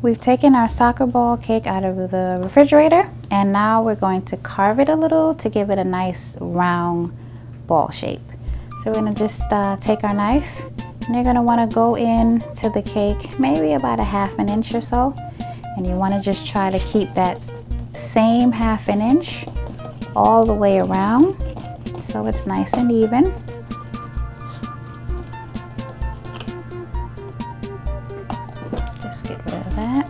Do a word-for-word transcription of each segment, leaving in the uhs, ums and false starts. We've taken our soccer ball cake out of the refrigerator, and now we're going to carve it a little to give it a nice round ball shape. So we're gonna just uh, take our knife, and you're gonna wanna go in to the cake, maybe about a half an inch or so, and you wanna just try to keep that same half an inch all the way around, so it's nice and even. Just get rid of that.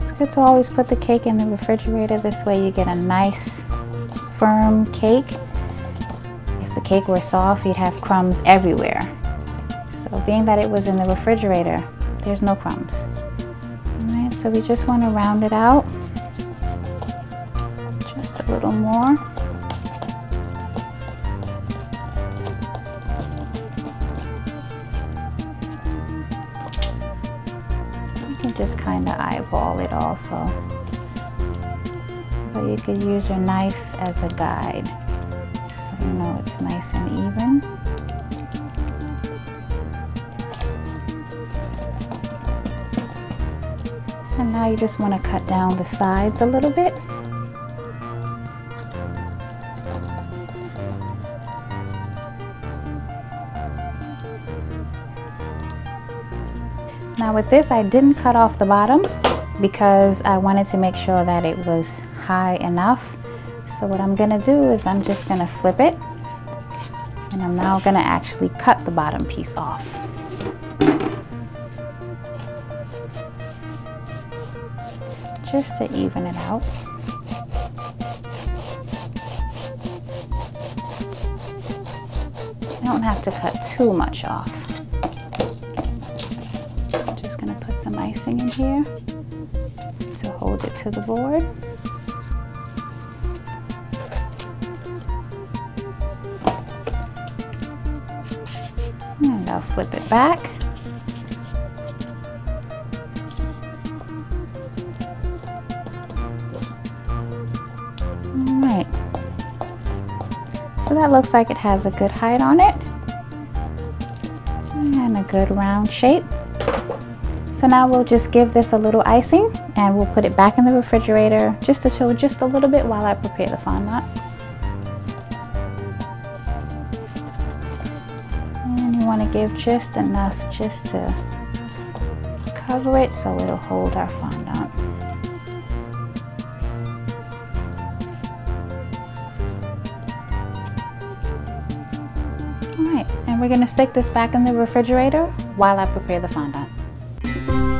It's good to always put the cake in the refrigerator. This way you get a nice firm cake. If the cake were soft, you'd have crumbs everywhere. So being that it was in the refrigerator, there's no crumbs. All right, so we just want to round it out just a little more. You can just kind of eyeball it also, but you could use your knife as a guide so you know it's nice and even. And now you just want to cut down the sides a little bit. Now with this, I didn't cut off the bottom because I wanted to make sure that it was high enough. So what I'm going to do is I'm just going to flip it, and I'm now going to actually cut the bottom piece off. Just to even it out. You don't have to cut too much off. I'm just gonna put some icing in here to hold it to the board. And I'll flip it back. So that looks like it has a good height on it and a good round shape. So now we'll just give this a little icing, and we'll put it back in the refrigerator just to chill just a little bit while I prepare the fondant. And you want to give just enough just to cover it so it'll hold our fondant. All right, and we're gonna stick this back in the refrigerator while I prepare the fondant.